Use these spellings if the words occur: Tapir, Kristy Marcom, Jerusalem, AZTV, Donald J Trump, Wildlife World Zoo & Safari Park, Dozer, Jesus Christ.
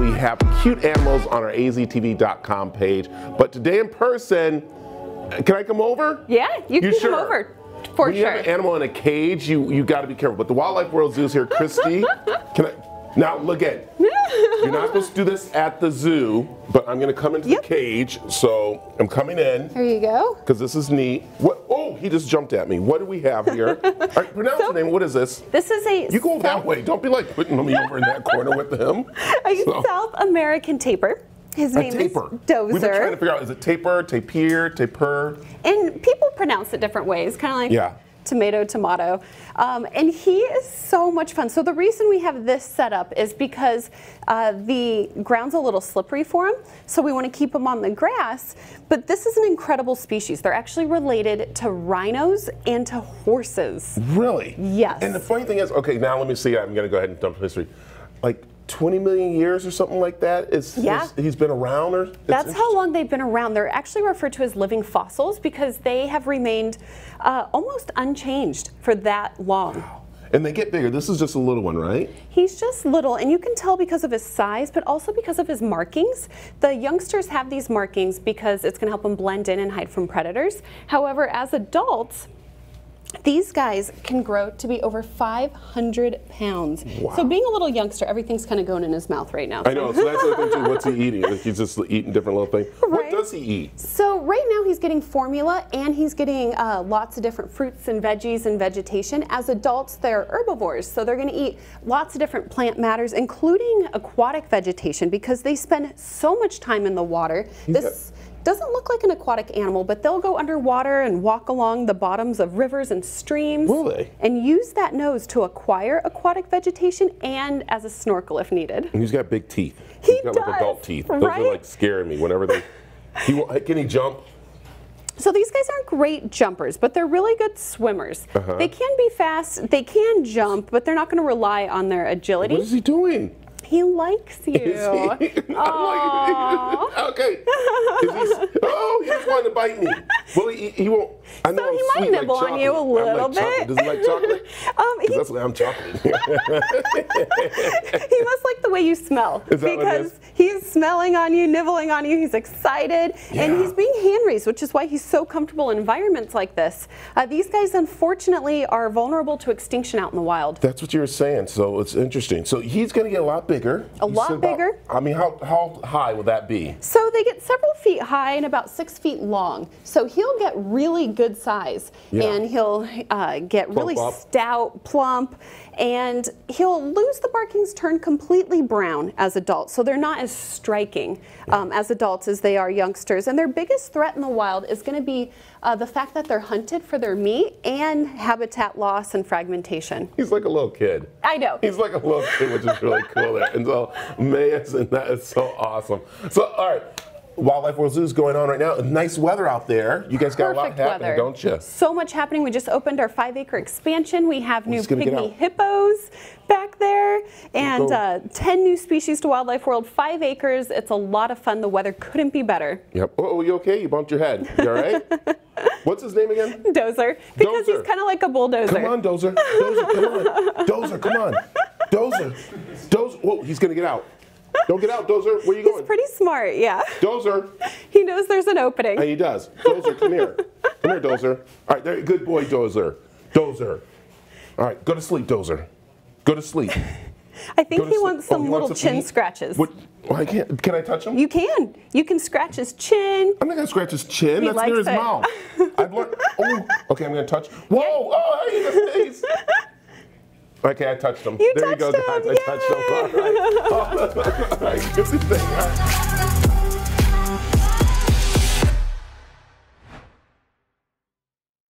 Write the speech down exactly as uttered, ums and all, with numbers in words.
We have cute animals on our A Z T V dot com page. But today in person, can I come over? Yeah, you can you sure? come over. For when sure. you have an animal in a cage, you you got to be careful. But the Wildlife World Zoo's here, Christy. Can I? Now look at. You're not supposed to do this at the zoo, but I'm gonna come into yep. the cage. So I'm coming in. There you go. Because this is neat. What? Oh, he just jumped at me. What do we have here? All right, pronounce so, the name. What is this? This is a. You go South that way. Don't be like putting me over in that corner with him. A so. South American tapir. His name is Dozer. We've been trying to figure out, is it tapir, tapir, tapir? And people pronounce it different ways, kind of like yeah. tomato, tomato. Um, and he is so much fun. So the reason we have this set up is because uh, the ground's a little slippery for him, so we want to keep him on the grass. But this is an incredible species. They're actually related to rhinos and to horses. Really? Yes. And the funny thing is, okay, now let me see. I'm going to go ahead and dump history. Like, twenty million years or something like that? Is, yeah. is, he's been around? Or That's how long they've been around. They're actually referred to as living fossils because they have remained uh, almost unchanged for that long. Wow. And they get bigger. This is just a little one, right? He's just little, and you can tell because of his size, but also because of his markings. The youngsters have these markings because it's going to help them blend in and hide from predators. However, as adults, these guys can grow to be over five hundred pounds. Wow. So being a little youngster, everything's kind of going in his mouth right now. I know. So that's the thing too. What's he eating? Like he's just eating different little things. Right? What does he eat? So right now he's getting formula and he's getting uh, lots of different fruits and veggies and vegetation. As adults, they're herbivores, so they're going to eat lots of different plant matters, including aquatic vegetation, because they spend so much time in the water. He's this. Doesn't look like an aquatic animal, but they'll go underwater and walk along the bottoms of rivers and streams. Will they? And use that nose to acquire aquatic vegetation and as a snorkel if needed. And he's got big teeth. He he's got does, like adult teeth. Those right? are like scaring me whenever they. He, can he jump? So these guys aren't great jumpers, but they're really good swimmers. Uh-huh. They can be fast, they can jump, but they're not going to rely on their agility. What is he doing? He likes you. Is he? I'm like, okay. Is he, oh, he just wanted to bite me. Well, he, he won't. I know so he might nibble like on you a little like bit. Chocolate. Does he like chocolate? Um, he, that's why I'm chocolate. He must like the way you smell because he's smelling on you, nibbling on you. He's excited, yeah. and he's being hand raised, which is why he's so comfortable in environments like this. Uh, these guys, unfortunately, are vulnerable to extinction out in the wild. That's what you were saying. So it's interesting. So he's going to get a lot bigger. Bigger. A you lot about, bigger. I mean, how, how high would that be? So they get several feet high and about six feet long. So he'll get really good size, yeah. and he'll uh, get plump really up. stout, plump, and he'll lose the markings, turn completely brown as adults. So they're not as striking um, as adults as they are youngsters. And their biggest threat in the wild is going to be uh, the fact that they're hunted for their meat and habitat loss and fragmentation. He's like a little kid. I know. He's like a little kid, which is really cool. There. And so, man, that is so awesome. So, all right, Wildlife World Zoo is going on right now. Nice weather out there. You guys got Perfect a lot happening, weather. don't you? So much happening. We just opened our five acre expansion. We have new pygmy hippos back there and uh, ten new species to Wildlife World, five acres. It's a lot of fun. The weather couldn't be better. Yep. Oh, you okay? You bumped your head. You all right? What's his name again? Dozer. Because Dozer. he's kind of like a bulldozer. Come on, Dozer. Dozer, come on. Dozer, come on. Dozer, Dozer, whoa, he's gonna get out. Don't get out, Dozer, where are you he's going? He's pretty smart, yeah. Dozer. He knows there's an opening. And he does. Dozer, come here. Come here, Dozer. All right, there, good boy, Dozer. Dozer. All right, go to sleep, Dozer. Go to sleep. I think he wants some oh, he little wants chin scratches. What? Well, I can't. Can I touch him? You can. You can scratch his chin. I'm not gonna scratch his chin. He That's near his it. mouth. I've learned. Oh, okay, I'm gonna touch. Whoa! Yeah. Oh, I hate his face. Okay, I touched him. You there touched you go, guys. Him. I touched him. All right. All right. Good thing. All right.